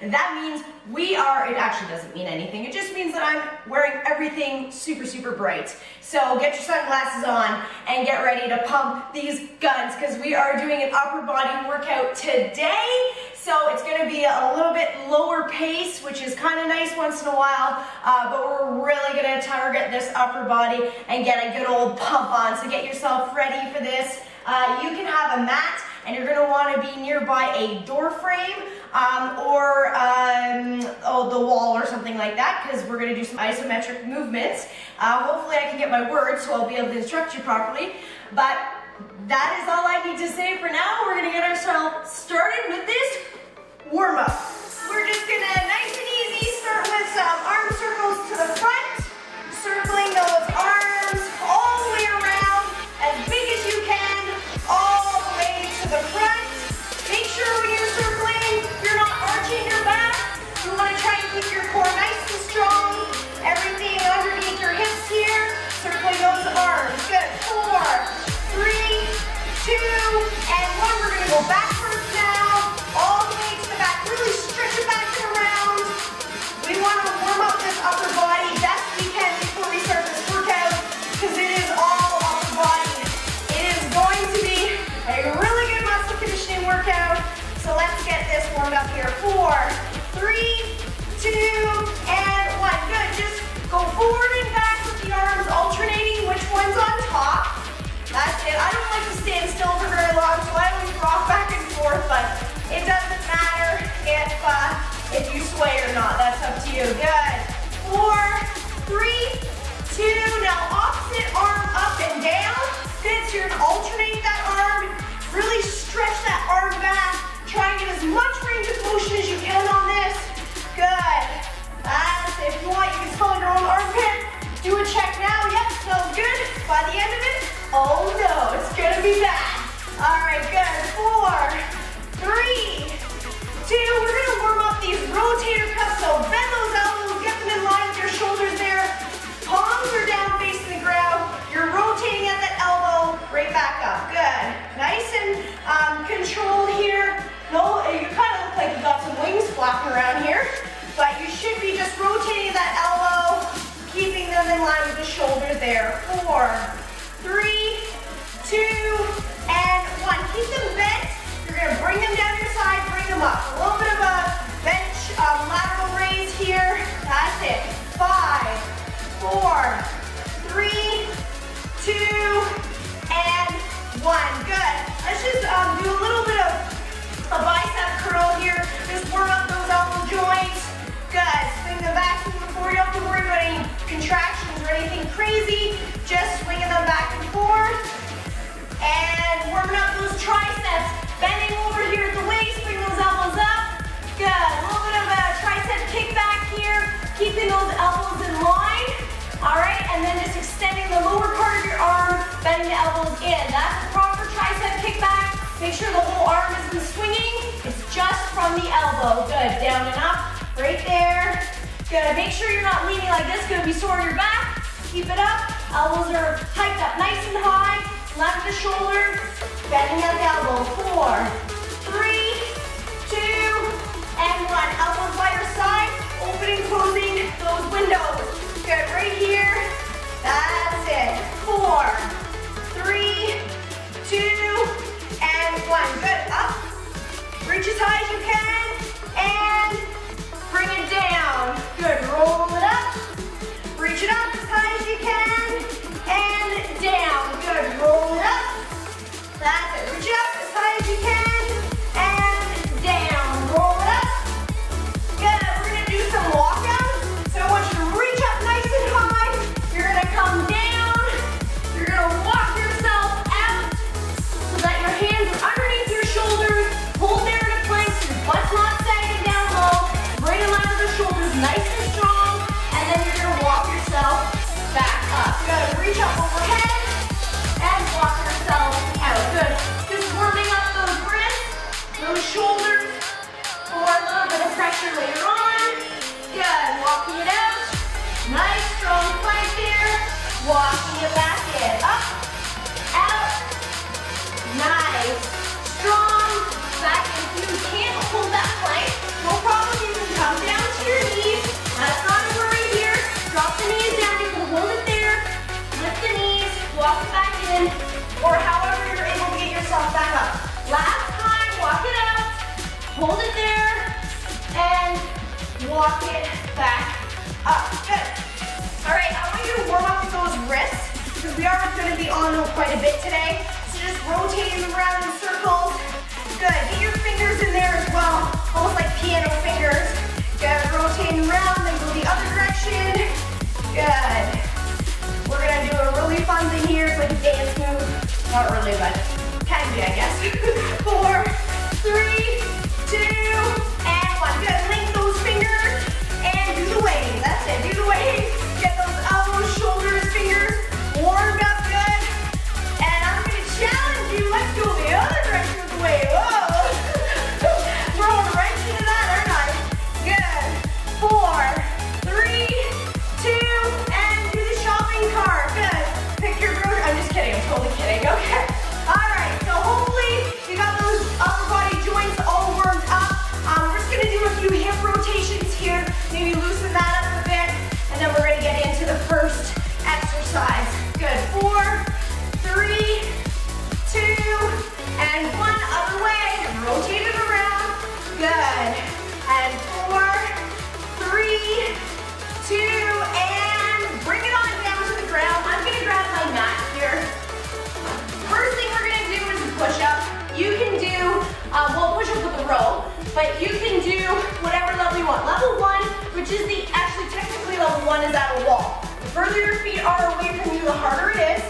That means we are, it actually doesn't mean anything. It just means that I'm wearing everything super, super bright. So get your sunglasses on and get ready to pump these guns because we are doing an upper body workout today. So it's gonna be a little bit lower pace, which is kind of nice once in a while, but we're really gonna target this upper body and get a good old pump on. So get yourself ready for this. You can have a mat and you're gonna wanna be nearby a door frame or the wall or something like that, because we're going to do some isometric movements. Hopefully I can get my words so I'll be able to instruct you properly, but that is all I need to say for now. We're going to get ourselves started with this warm-up. We're just going to nice and easy start with some arm circles to the front, circling those arms all the way around, as big as you can, all the way to the front. Make sure when you're circling, you're not arching your back. You want to try and keep your core nice and strong. Everything underneath your hips here. Circling those arms. Good. 4, 3, 2, and 1. We're going to go backwards now. All the way to the back. Really stretch it back and around. We want to warm up this upper body best we can before we start this workout, because it is all upper body. It is going to be a really good muscle conditioning workout. So let's get this warmed up here. 4, 3, 2, and 1. Good, just go forward and back with the arms alternating which one's on top. That's it. I don't like to stand still for very long, so I always rock back and forth, but it doesn't matter if you sway or not. That's up to you. Good. 4, 3, 2. Now opposite arm up and down. Since you're gonna alternate that arm, really stretch that arm back. Try and get as much range of motion as you can on this. Good. That's it. If you want, you can smell your own armpit. Do a check now. Yep, smells good. By the end of it, oh no, it's gonna be bad. All right, good. 4, 3, 2. We're gonna warm up these rotator cuffs. So bend those elbows, get them in line with your shoulders there. Palms are down facing the ground. You're rotating at that elbow, right back up. Good. Nice and controlled here. No, you kind of look like you got some wings flapping around here, but you should be just rotating that elbow, keeping them in line with the shoulders there. 4, 3, 2, and 1. Keep them bent. You're gonna bring them down your side, bring them up. A little bit of a bench lateral raise here. That's it. 5, 4, 3, 2, and 1. Good. Let's just do a little bit of a bicep curl here. Just warm up those elbow joints. Good. Swing them back, swing them forward. You don't have to worry about any contractions or anything crazy. Just swinging them back and forth. And warming up those triceps. Bending over here at the waist. Bring those elbows up. Good. A little bit of a tricep kickback here. Keeping those elbows in line. Alright. And then just extending the lower part of your arm. Bending the elbows in. That's the proper tricep kickback. Make sure the whole arm isn't swinging. It's just from the elbow. Good, down and up, right there. Good, make sure you're not leaning like this. Gonna be sore in your back. Keep it up. Elbows are hiked up nice and high. Left the shoulder, bending at the elbow. 4, 3, 2, and 1. Elbows by your side, opening, closing those windows. Good, right here. That's it. 4, 3, 2, and 1. Good. Up. Reach as high as you can. And bring it down. Good. Roll it up. Reach it up as high as you can. And down. Good. Roll it up. That's it. Reach up as high as you can. And down. Roll it up. Good. We're going to do some walkouts. So I want you to reach up. Walking it back in. Up, out. Nice. Strong. Back in. If you can't hold that plank, no problem. You can come down to your knees. Let's not worry here. Drop the knees down. You can hold it there. Lift the knees. Walk it back in. Or however you're able to get yourself back up. Last time. Walk it out. Hold it there. And walk it back up. Good. Alright, I want you to warm up with those wrists because we are going to be on them quite a bit today. So just rotating them around in circles. Good. Get your fingers in there as well. Almost like piano fingers. Good. Rotating around, then go the other direction. Good. We're going to do a really fun thing here. It's like a dance move. Not really, but can be, I guess. 4, 3, 2, and 1. Good. Link those fingers and do the wave. That's it. Do the wave. Shoulders, fingers, warmed up good. And I'm going to challenge you. Let's go the other direction with the wave. Whoa. We're all right into that, aren't I? Good. 4, 3, 2, and do the shopping cart. Good. Pick your grocery. I'm just kidding. I'm totally kidding. Okay. All right. So hopefully you got those upper body joints all warmed up. We're just going to do a few hip rotations here. Maybe loosen that up a bit. And then we're going to get into the first exercise. Good. 4, 3, 2, and 1. Other way. Rotate it around. Good. And 4, 3, 2, and bring it on down to the ground. I'm going to grab my mat here. First thing we're going to do is a push-up. You can do, well, push-up with a rope, but you can do whatever level you want. Level 1, which is the actually technically level 1 is at a wall. The further your feet are away from you, the harder it is.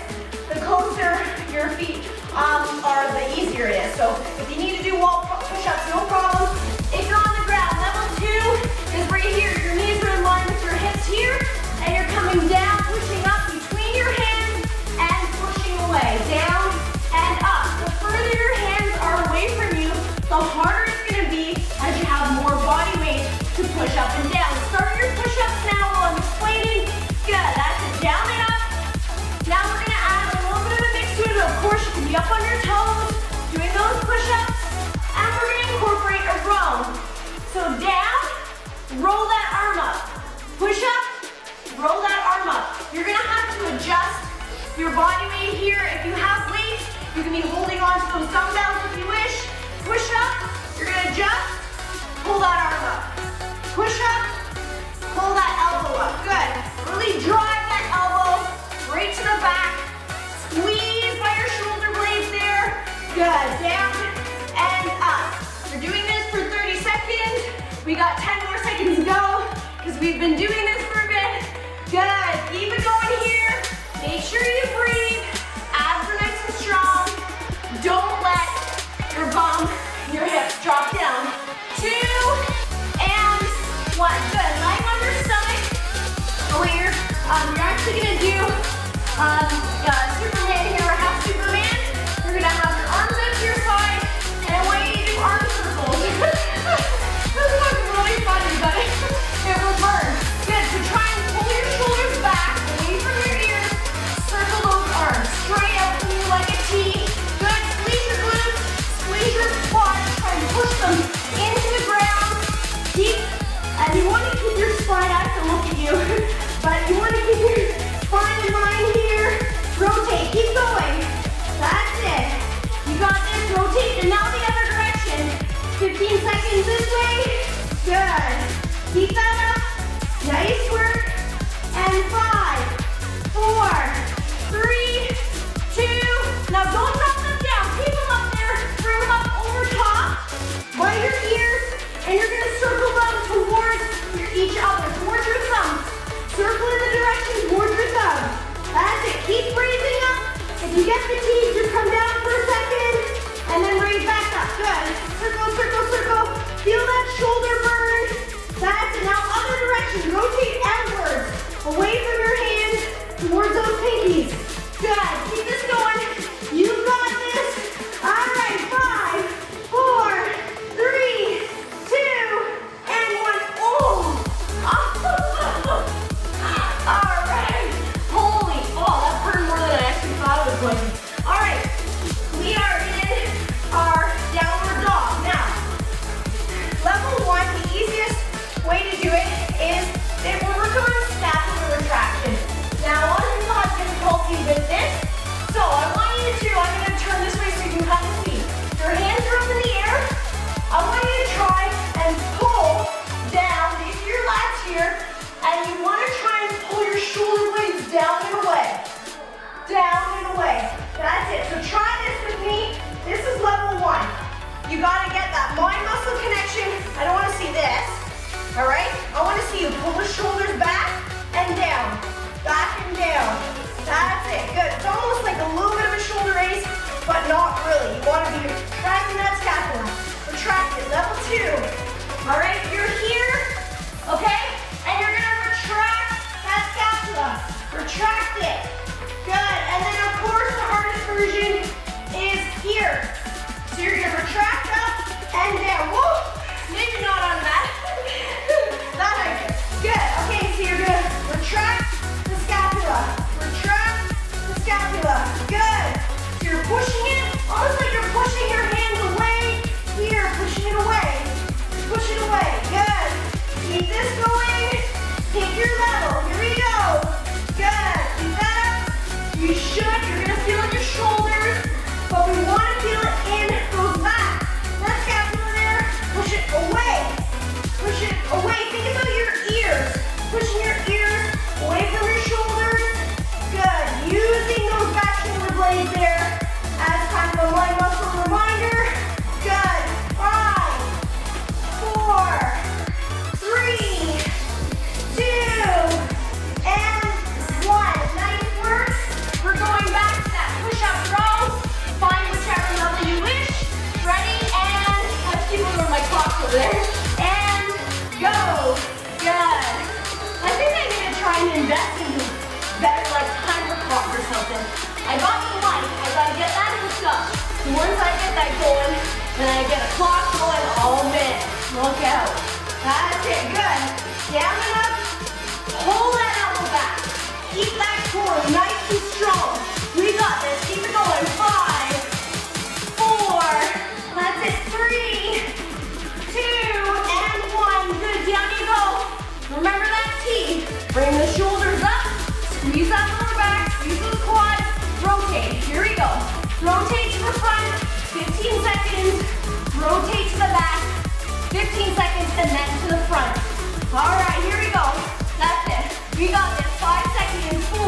The closer your feet are, the easier it is. So if you need to do wall push-ups, no problem. If you're on the ground, level 2 is right here. Your knees are in line with your hips here, and you're coming down, pushing up between your hands and pushing away. Down and up. The further your hands are away from you, the harder it's going to be as you have more body weight to push up and down. Start your push-ups now while I'm explaining. Good, that's it, down and up. Now we're gonna add a little bit of a mix to it. Of course, you can be up on your toes, doing those push-ups. And we're gonna incorporate a row. So down, roll that arm up. Push up, roll that arm up. You're gonna have to adjust your body weight here. If you have weights, you can be holding on to those dumbbells if you wish. Push up, you're gonna adjust, pull that arm up. Push up, pull that elbow up. Good. Really drive that elbow right to the back. Squeeze by your shoulder blades there. Good. Down and up. We're doing this for 30 seconds. We got 10 more seconds to go because we've been doing this for a bit. Good. Keep it going here. Make sure you breathe. Abs are nice and strong. Don't let your bum, your hips drop down. 2, 1, good, lying on your stomach. Where you're actually gonna do Superman here, or half Superman. You're gonna have your arms up to your side, and I want you to do arm circles. This one's really funny, but it will burn. Good, so try and pull your shoulders back, away from your ears, circle those arms, straight up to you like a T. Good, squeeze your glutes, squeeze your quads, try and push them into the ground. And you want to keep your spine, I have to look at you, but you want to keep your spine in line here. Rotate, keep going. That's it. You got this, rotate, and now the other direction. 15 seconds this way. Good. Keep that up. Nice work. And 5, 4, 3, 2. Now don't drop them down. Keep them up there. Bring them up over top by your ears, and you're going to circle them towards each other, towards your thumbs. Circle in the direction towards your thumbs. That's it. Keep breathing up. If you get fatigued, just come down for a second and then raise back up. Good. Circle, circle, circle. Feel that shoulder burn. That's it. Now other direction. Rotate outwards, away from your hands, towards those pinkies. Good. Keep this going. You've got this. All right. 5, 4, 3, 2, and 1. Oh! All right. Holy, oh. truly wins, down and away. Down and away. That's it. So try this with me. This is level one. You gotta get that mind-muscle connection. I don't wanna see this, all right? I wanna see you pull the shoulders back and down, back and down. That's it, good. It's almost like a little bit of a shoulder raise, but not really. You wanna be tracking that scapula. Retract it, level two. All right, you're here, okay? And you're gonna retract that scapula. Retract it, good. And then of course the hardest version is here. So you're gonna retract up and down. Whoa, maybe not on that. That I did. Good, okay, so you're gonna retract the scapula. Retract the scapula, good. So you're pushing it, almost like you're pushing your hands away. Here, pushing it away. Push it away, good. Keep this going, take your level. Here we go, good. Keep that up, you should, you're gonna feel it in your shoulders, but we wanna feel it in those back. That scapula there, push it away. Push it away, think about your ears. Pushing your ears away from your shoulders. Good, using those back shoulder blades there as kind of a line muscle reminder. Good, 5, 4, 3, 2, and 1. Nice work. We're going back to that push-up row. Find whichever level you wish. Ready, and let's keep moving my clock over there. And go. Good. I think I'm gonna try and invest in better like timer clock or something. I got the light. I gotta get that hooked up. So once I get that going, then I get a clock going all day. Look out. That's it, good. Down and up, pull that elbow back. Keep that core nice and strong. We got this, keep it going. 5, 4, that's it, 3, 2, and 1. Good, down you go. Remember that T. Bring the shoulders up, squeeze that lower back, squeeze those quads, rotate. Here we go. Rotate to the front, 15 seconds, rotate to the back, 15 seconds and then to the front. All right, here we go. That's it. We got this. 5 seconds. 4,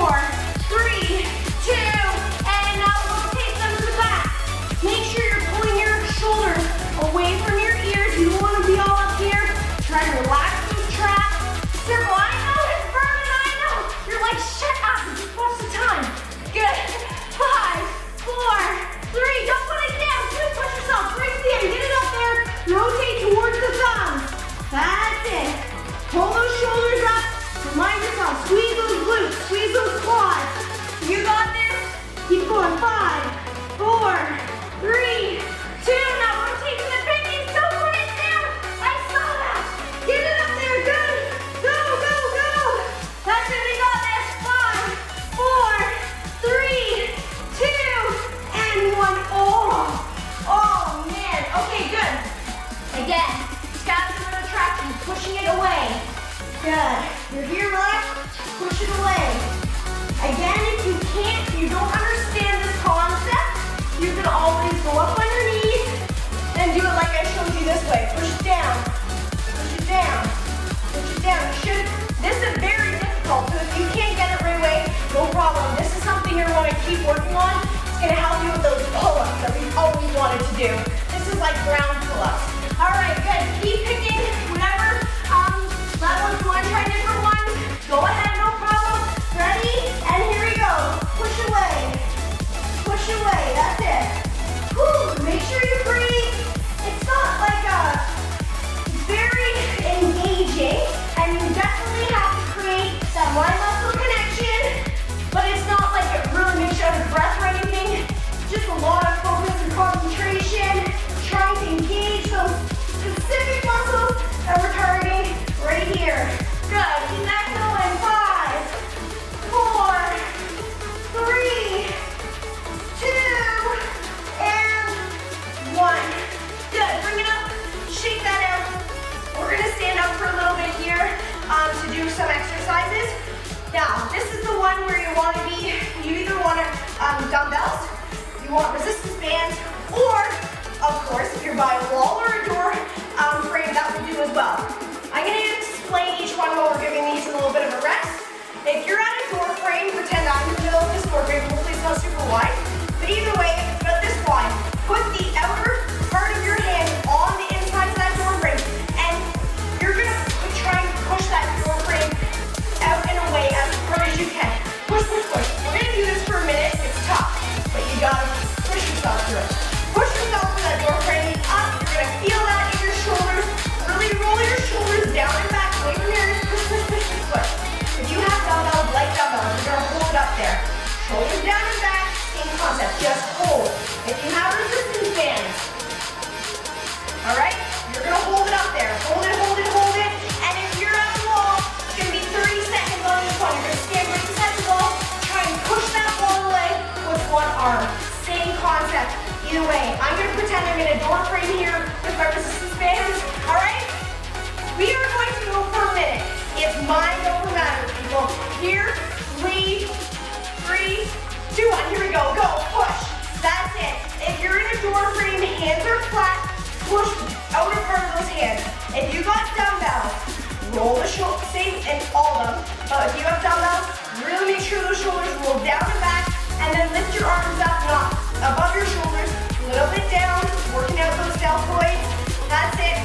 3, 2, and now rotate them to the back. Make sure you're pulling your shoulders away from your ears. You don't want to be all up here. Try to relax these traps. Circle. I know it's burning. I know. You're like, shut up. Just watch the time. Good. 5, 4, 3. Don't put it down. Just push yourself. Brace the end. Get it up there. Rotate towards the thumbs. That's it. Pull those shoulders up. Remind yourself. Squeeze those glutes. Squeeze those quads. You got this. Keep going. 5, 4, 3, 2. Now rotate to the pinkies. Don't put it down. I saw that. Get it up there. Good. Go, go, go. That's it. We got this. 5, 4, 3, 2, and 1. Oh, man. Okay, good. Again, scapula retraction, pushing it away. Good. You're here, relax, push it away. Again, if you can't, if you don't understand this concept, you can always go up on your knees and do it like I showed you this way. Push it down, push it down, push it down. This is very difficult, so if you can't get it right away, no problem. This is something you're going to keep working on. It's going to help you with those pull-ups that we've always wanted to do. This is like ground pull-ups. All right, good. Keep picking whatever level you want to try different ones. Go ahead, no problem. Ready? And here we go. Push away. Push away. That's it. Whew. Make sure you breathe. It's not like a very engaging, and you definitely have to create that mind muscle connection. But it's not like it really makes you out of breath or anything. Just a lot of focus and concentration. Trying to engage those specific muscles that we're targeting right here. Good, keep that going. 5, 4, 3, 2, and 1. Good, bring it up, shake that out. We're gonna stand up for a little bit here to do some exercises. Now, this is the one where you wanna be, you either wanna dumbbells, you want resistance bands, or of course, if you're by a wall or a door frame, that will do as well. I'm going to explain each one while we're giving these a little bit of a rest. If you're at a floor frame, pretend I'm in the middle of this floor frame. Hopefully it's not super wide. But either way, if it's not this wide, put the outer part of your hand on the inside of that door frame, and you're going to try and push that door frame out and away as hard as you can. Push, push, push. We're going to do this for a minute. It's tough, but you got to push yourself through it. Push yourself through that door frame up. You're going to feel that in your shoulders. Really roll your shoulders down and back. Away from your ears. Push, push, push, push, push. If you have dumbbells, light dumbbells, you're going to hold up there. Shoulders down and back, same concept, just hold. If you have resistance bands, alright, you're going to hold it up there. Hold it, hold it, hold it. And if you're at the wall, it's going to be 30 seconds on each one. You're going to stand right beside the wall, try and push that wall away with one arm. Same concept, either way. I'm going to pretend I'm in a door frame here with my resistance bands, alright? We are going to go for a minute. It's mind over matter, people. Here, we, 3, 2, 1, here we go. Go, push. That's it. If you're in a door frame, hands are flat, push out in front of those hands. If you got dumbbells, roll the shoulders, same in all of them. But if you have dumbbells, really make sure those shoulders roll down and back, and then lift your arms up, not above your shoulders, a little bit down, working out those deltoids. That's it.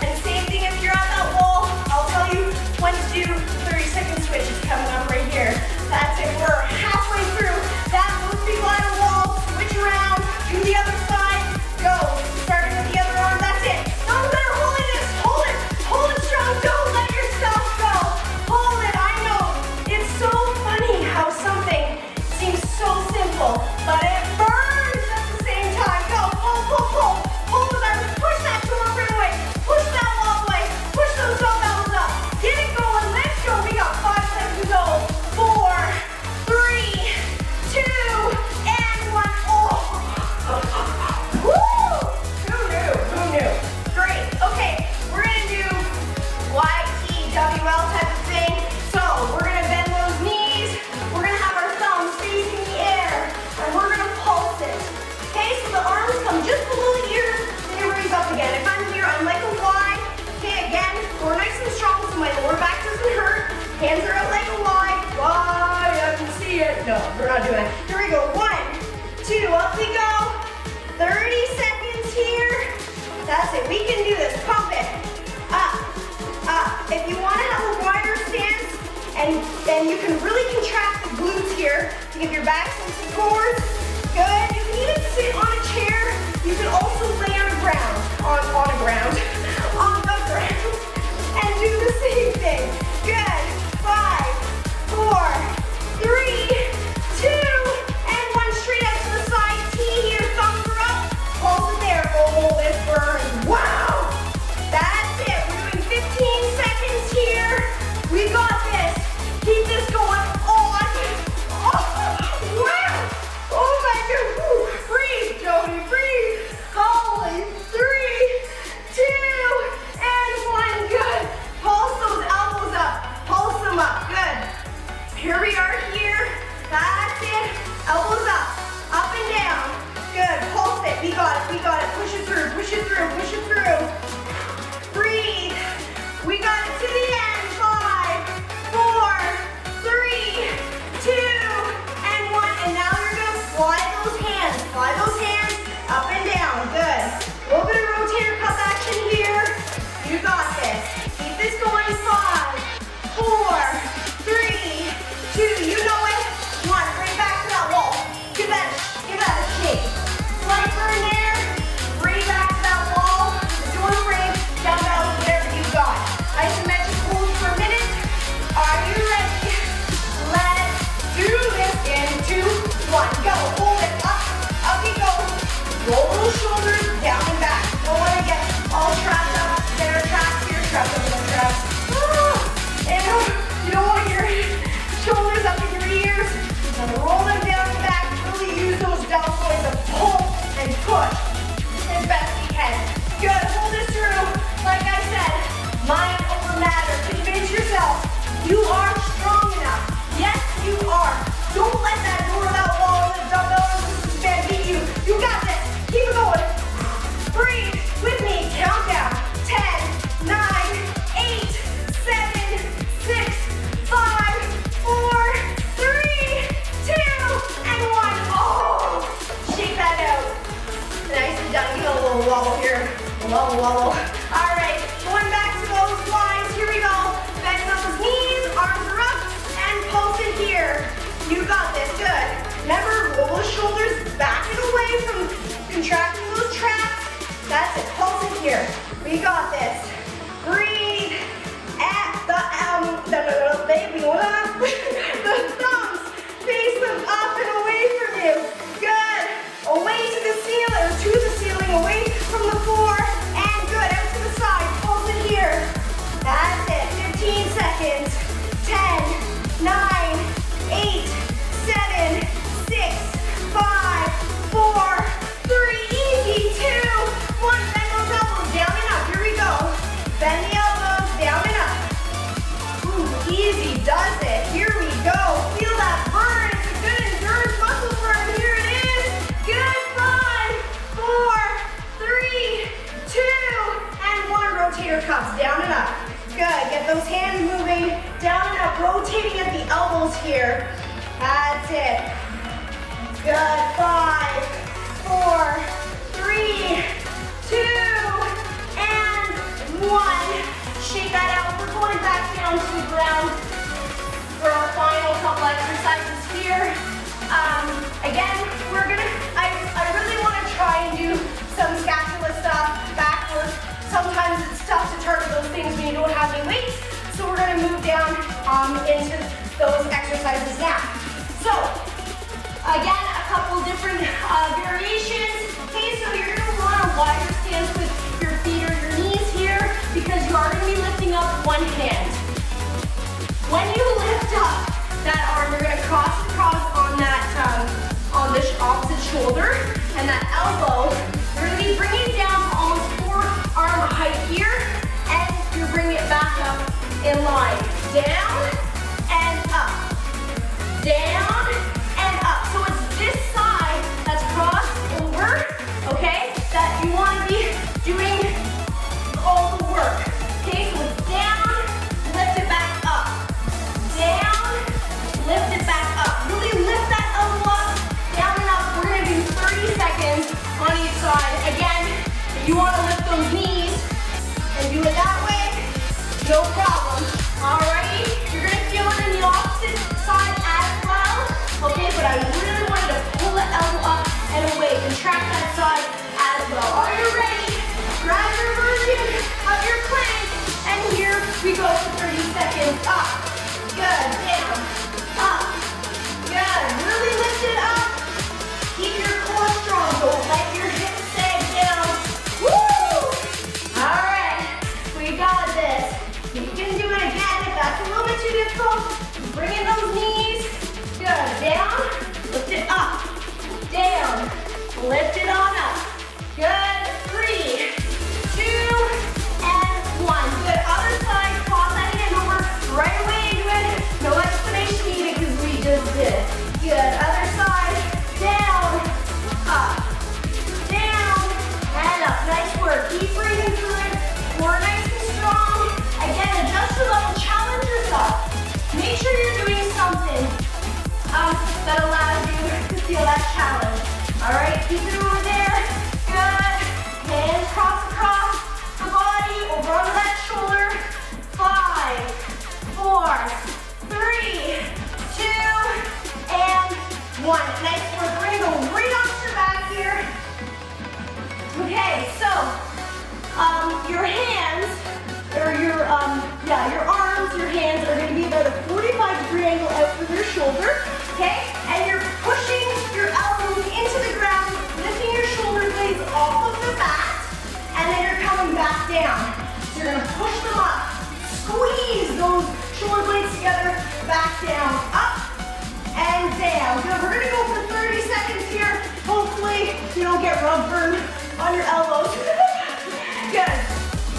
And same thing if you're at that wall, I'll tell you when to do 30-second switches coming up right here. That's it, we're halfway through. That moves people on a wall, switch around, do the other side, go. Starting with the other arm, that's it. No matter holding this, hold it strong, don't let yourself go. Hold it, I know. It's so funny how something seems so simple, but it burns at the same time. Go, pull, pull, pull. Hold the arms, push that door frame away, push that wall away, push those dumbbells up. Get it going, let's go. We got 5 seconds to go. 4, 3, 2, and 1. Oh. Woo! Who knew? Who knew? Great. Okay, we're gonna do YTWL type of thing. So we're gonna bend those knees. We're gonna have our thumbs facing the air, and we're gonna pulse it. Okay, so the arms come just below the ears, then you raise up again. If I'm here, I'm like a Y. Okay, again, we're nice and strong, so my lower back doesn't hurt. Hands are out like a Y. Y. No, we're not doing it. Here we go. 1, 2, up we go. 30 seconds here. That's it. We can do this. Pump it. Up, up. If you want to have a wider stance, and you can really contract the glutes here to give your back some support. Good. You can even sit on a chair. You can also lay on the ground. On the ground. And do the same thing. Good. 5, 4, 3, 2, and 1, straight out to the side. T here, thumbs are up. Hold it there. Oh, it burns. Wow. That's it. We're doing 15 seconds here. We got this. Keep this going on. Oh, wow. Oh my God. Woo. Breathe, Jody. Breathe. Holy. 3, 2, and 1. Good. Pulse those elbows up. Pulse them up. Good. Here we are here. That's it. Elbows up. Up and down. Good. Pulse it. We got it. We got it. Push it through. Push it through. Push it through. Breathe. We got it to the end. 5, 4, 3, 2, and 1. And now you're going to slide those hands. Slide those hands up and down. Good. A little bit of rotator cuff action here. You got this. Keep this going. 5, 4, 3, 2. You know it. 1, bring it back to that wall. Give that a shake. Slight burn there. Bring it back to that wall. almost here. That's it. Good. 5, 4, 3, 2, and 1. Shake that out. We're going back down to the ground for our final couple exercises here. Again, we're gonna, I really want to try and do some scapula stuff backwards. Sometimes it's tough to target those things when you don't have any weights. So we're gonna move down into those exercises now. So, again, a couple different variations. Okay, so you're gonna want a wider stance with your feet or your knees here because you are gonna be lifting up one hand. When you lift up that arm, you're gonna cross and cross on that, on the opposite shoulder, and that elbow, you're gonna be bringing it down almost forearm height here, and you're bringing it back up in line. Down and up, down and up. So it's this side that's crossed over, okay, that you wanna be doing all the work. Okay, so it's down, lift it back up, down, lift it back up. Really lift that elbow up, down and up. We're gonna do 30 seconds on each side. Again, if you wanna lift those knees and do it that way, no problem. Alrighty, you're gonna feel it in the opposite side as well. Okay, but I really wanted to pull the elbow up and away, contract that side as well. Are you ready? Grab your version of your plank, and here we go for 30 seconds. Up, good, down. Up, good, really lift it up, keep your core strong, don't let your hips sag down, woo! Alright, we got this, you can do it again if that's a little bit too difficult, bring in those knees, good, down, lift it up, down, lift it on up, good, 3, 2, and 1, good, other side, pause that hand over, right away into it, no explanation needed because we just did it. Good, other side, down, and up, nice work, keep breathing through it, core nice and strong, again, adjust your level, challenge yourself, make sure you're doing something that allows you to feel that challenge, alright, keep it over there, good, hands crossed across the body, over onto that shoulder, 5, 4, 3, 2, and 1. Nice work. We're gonna go right off your back here. Okay, so your hands or your arms, your hands are gonna be about a 45-degree angle out from your shoulder. Okay, and you're pushing your elbows into the ground, lifting your shoulder blades off of the mat, and then you're coming back down. So you're gonna push them up, squeeze those shoulder blades together, back down, up, and down. Good, we're gonna go for 30 seconds here. Hopefully you don't get rub burn on your elbows. Good.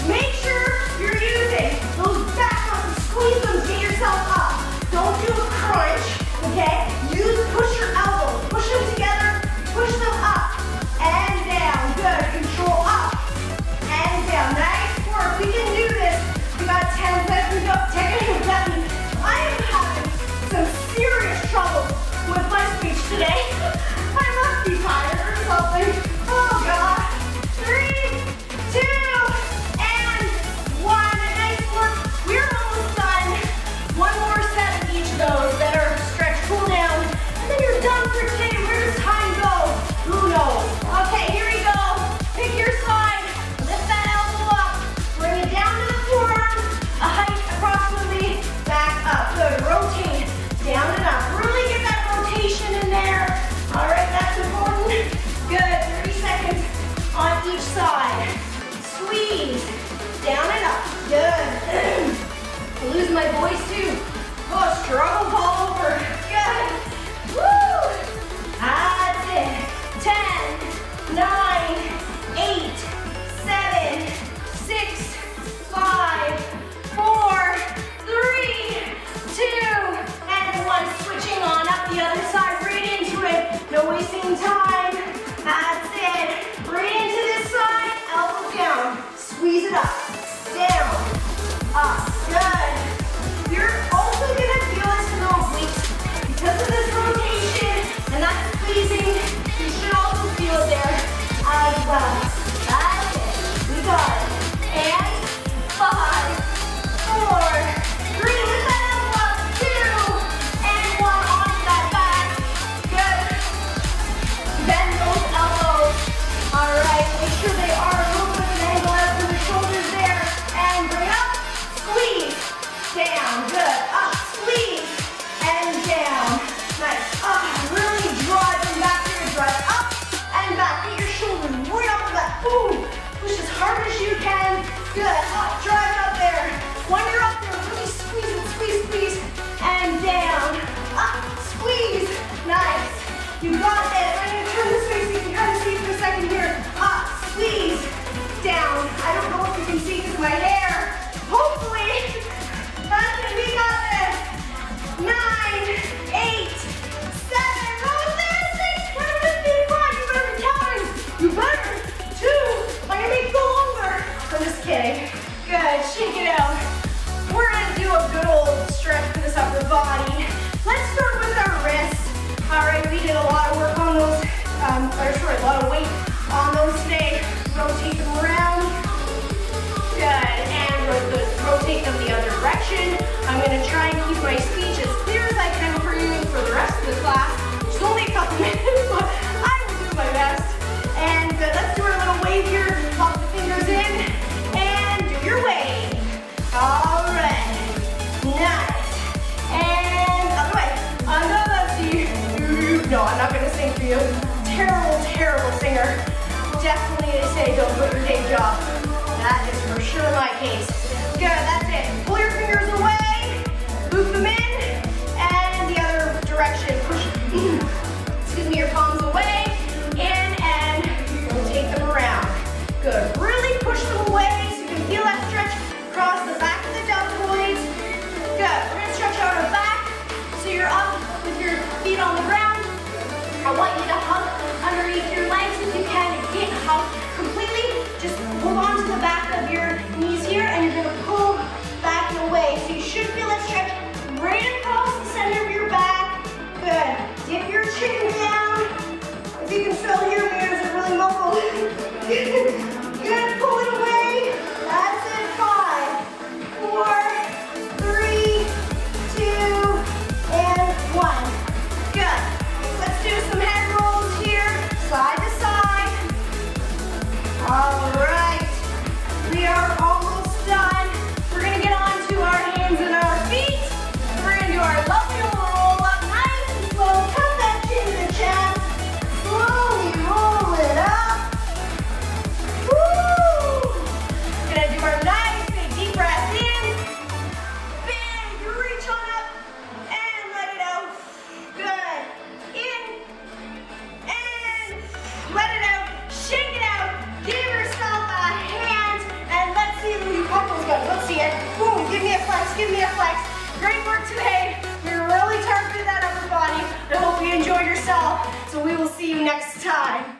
Make sure you're using those back muscles, squeeze them, get yourself up. Don't do a crunch, okay? Push your elbows, push them together, push them up, and down. Good, control up, and down. Nice work, we can do this. We got 10 left, we got 10 left. I am having some serious trouble with my speech today. I must be tired or something. Oh god. my speech as clear as I can for you for the rest of the class, which is only a couple minutes, but I will do my best. And let's do our little wave here. Pop the fingers in and do your wave. All right. Nice. And other way. Another. No, I'm not going to sing for you. Terrible, terrible singer. Definitely say don't quit your day job. That is for sure my case. Good, that's it. Pull your fingers away, loop them in, and the other direction. Push, excuse me, your palms away, in, and we'll take them around. Good, really push them away so you can feel that stretch across the back of the deltoids. Good, we're going to stretch out our back so you're up with your feet on the ground. I want you to hug underneath your legs if you can. If you can't hug completely, just hold on to the back of your knees here and you're going to pull back and away. So you should feel that stretch right across the center of your back. Good. Dip your chin down. If you can feel your ears are really muffled. Good. Pull it away. That's it. 5, 4, 3, 2, and 1. Good. Let's do some head rolls here, side to side. All right, we are almost done. We're gonna get onto our hands and our feet. We're gonna do our lovely little roll up, nice and slow. Cut that chin to the chest. Slowly roll it up. Woo! Gonna do our nice big deep breath in. Bend, you reach on up and let it out. Good. In and let it out, shake it out, give yourself a hand, and let's see who you pop those guns. Let's see it. Boom, give me a flex, give me a flex. Great work today. We really targeted that upper body. I hope you enjoyed yourself. So we will see you next time.